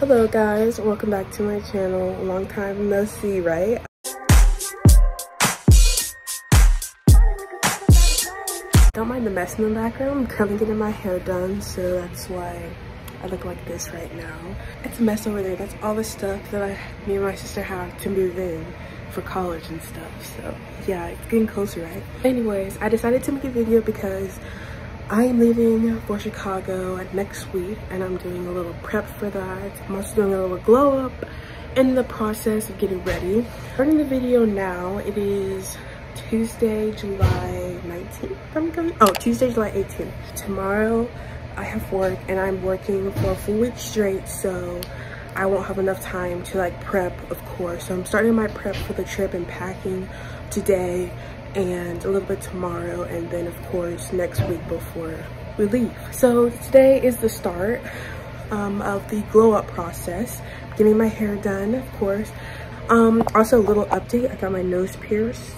Hello guys, welcome back to my channel. Long time no see, right? Don't mind the mess in the background. I'm currently getting my hair done, so that's why I look like this right now. It's a mess over there. That's all the stuff that me and my sister have to move in for college and stuff. So yeah, it's getting closer, right? Anyways, I decided to make a video because I am leaving for Chicago next week, and I'm doing a little prep for that. I'm also doing a little glow up in the process of getting ready. Starting the video now, it is Tuesday, July 19th, Tuesday, July 18th. Tomorrow, I have work, and I'm working for a full week straight, so I won't have enough time to like prep, of course. So I'm starting my prep for the trip and packing today, and a little bit tomorrow, and then of course next week before we leave. So today is the start of the glow up process. I'm getting my hair done, of course. Also a little update, I got my nose pierced.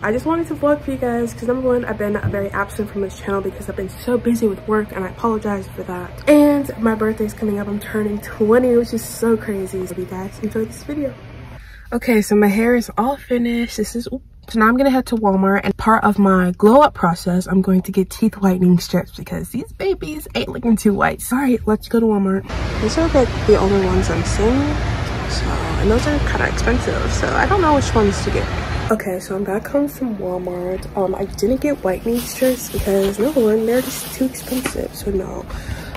I just wanted to vlog for you guys because number one, I've been very absent from this channel because I've been so busy with work, and I apologize for that. And my birthday's coming up. I'm turning 20, which is so crazy. So you guys enjoy this video. Okay, so my hair is all finished. So now I'm gonna head to Walmart, and part of my glow up process, I'm going to get teeth whitening strips because these babies ain't looking too white. Sorry, let's go to Walmart. These are like the only ones I'm seeing, so, and those are kind of expensive, so I don't know which ones to get. Okay, so I'm back home from Walmart. I didn't get whitening strips because number one, they're just too expensive, so no.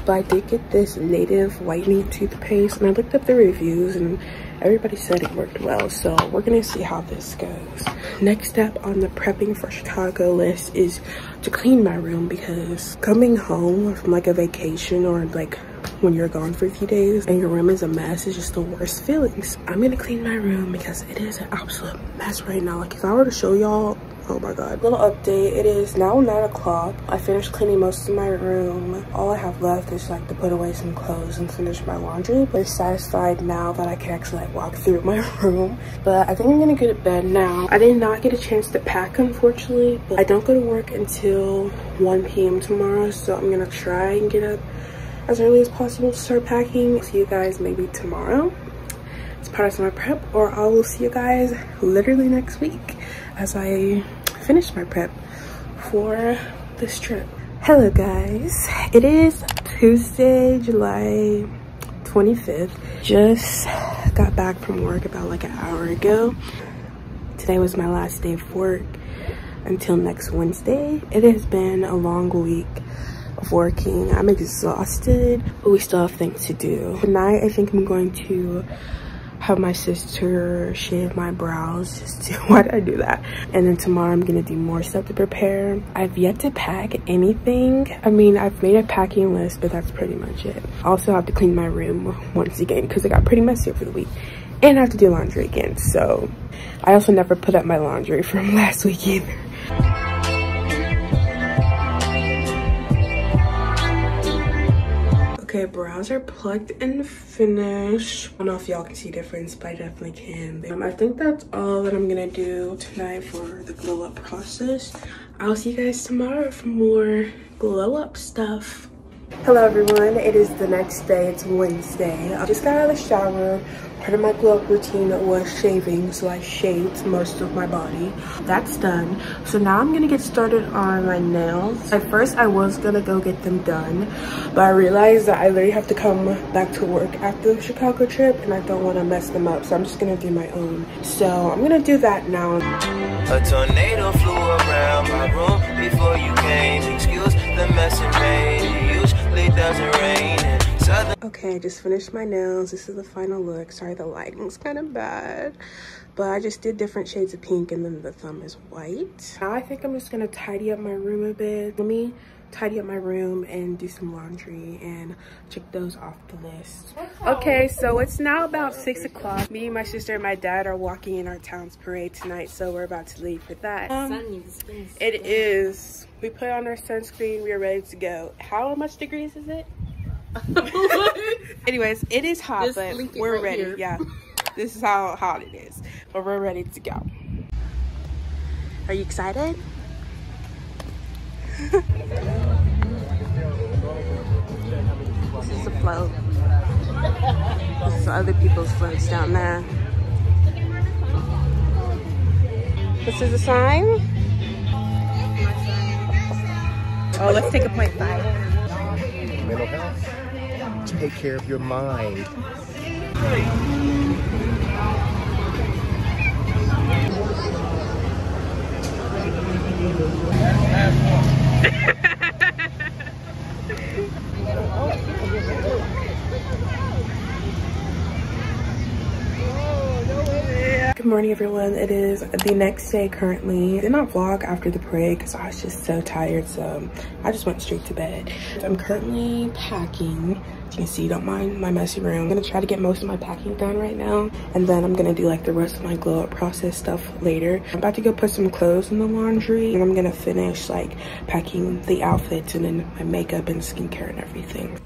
But I did get this native whitening toothpaste, and I looked up the reviews, and everybody said it worked well, so we're gonna see how this goes. Next step on the prepping for Chicago list is to clean my room, because coming home from like a vacation or like when you're gone for a few days and your room is a mess, it's just the worst feelings. I'm gonna clean my room because it is an absolute mess right now. Like if I were to show y'all, oh my god. Little update, it is now 9 o'clock. I finished cleaning most of my room. All I have left is like to put away some clothes and finish my laundry, but I'm satisfied now that I can actually like walk through my room. But I think I'm gonna go to bed now. I did not get a chance to pack, unfortunately, but I don't go to work until 1 p.m. tomorrow, so I'm gonna try and get up as early as possible to start packing. See you guys maybe tomorrow. It's part of my prep, or I will see you guys literally next week as I finish my prep for this trip. Hello guys, it is Tuesday, July 25th. Just got back from work about like an hour ago. Today was my last day of work until next Wednesday. It has been a long week of working. I'm exhausted, but we still have things to do. Tonight I think I'm going to have my sister shave my brows. Just why did I do that? And then tomorrow I'm gonna do more stuff to prepare. I've yet to pack anything. I mean, I've made a packing list, but that's pretty much it. I also have to clean my room once again because it got pretty messy over the week, and I have to do laundry again. So I also never put up my laundry from last week either. Okay, brows are plucked and finished. I don't know if y'all can see the difference, but I definitely can. I think that's all that I'm gonna do tonight for the glow up process. I'll see you guys tomorrow for more glow up stuff. Hello everyone, it is the next day, it's Wednesday. I just got out of the shower. Part of my glow up routine was shaving, so I shaved most of my body. That's done. So now I'm gonna get started on my nails. At first I was gonna go get them done, but I realized that I literally have to come back to work after the Chicago trip, and I don't wanna mess them up, so I'm just gonna do my own. So I'm gonna do that now. A tornado flew around my room before you came. Excuse the mess it made. It usually doesn't rain. Okay, I just finished my nails. This is the final look. Sorry, the lighting's kind of bad, but I just did different shades of pink, and then the thumb is white. Now I think I'm just gonna tidy up my room a bit. Let me tidy up my room and do some laundry and check those off the list. Okay, so it's now about 6 o'clock. Me, my sister, and my dad are walking in our town's parade tonight, so we're about to leave for that. It is. We put on our sunscreen. We are ready to go. How much degrees is it? Anyways, it is hot, just but we're right ready. Here. Yeah, this is how hot it is, but we're ready to go. Are you excited? This is the float. This is other people's floats down there. This is a sign. Oh, let's take a 0.5. Mental health. Take care of your mind. Good morning, everyone. It is the next day currently. I did not vlog after the parade because I was just so tired, so I just went straight to bed. I'm currently packing. As you can see, don't mind my messy room. I'm gonna try to get most of my packing done right now, and then I'm gonna do like the rest of my glow up process stuff later. I'm about to go put some clothes in the laundry, and I'm gonna finish like packing the outfits and then my makeup and skincare and everything.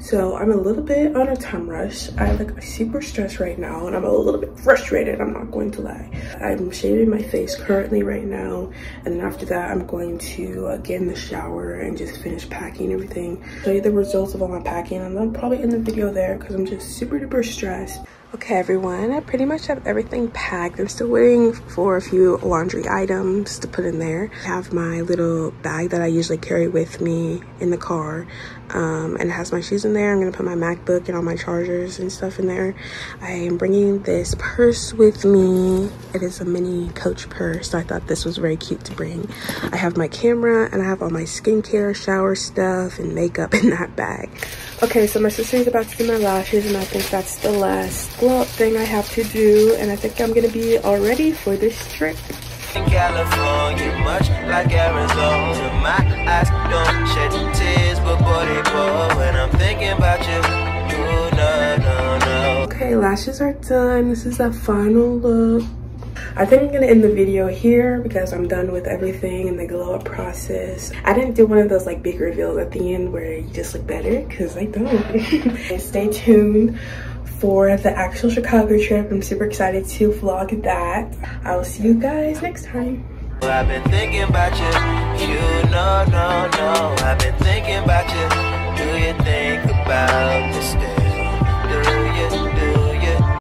So I'm a little bit on a time rush. I'm like super stressed right now, and I'm a little bit frustrated, I'm not going to lie. I'm shaving my face currently right now, and then after that I'm going to get in the shower and just finish packing everything. Show you the results of all my packing, and I'll probably end the video there because I'm just super duper stressed. Okay, everyone, I pretty much have everything packed. I'm still waiting for a few laundry items to put in there. I have my little bag that I usually carry with me in the car, and it has my shoes in there. I'm gonna put my MacBook and all my chargers and stuff in there. I am bringing this purse with me. It is a mini Coach purse, so I thought this was very cute to bring. I have my camera, and I have all my skincare, shower stuff, and makeup in that bag. Okay, so my sister's about to do my lashes, and I think that's the last glow-up thing I have to do, and I think I'm gonna be all ready for this trip. In California, much like Arizona, my eyes don't shed tears, but boy, they pour when I'm thinking about you, no. Okay, lashes are done. This is the final look. I think I'm gonna end the video here because I'm done with everything in the glow up process. I didn't do one of those like big reveals at the end where you just look better, because I don't. Stay tuned for the actual Chicago trip. I'm super excited to vlog that. I will see you guys next time. I've been thinking about you, I've been thinking about you. Do you think about this?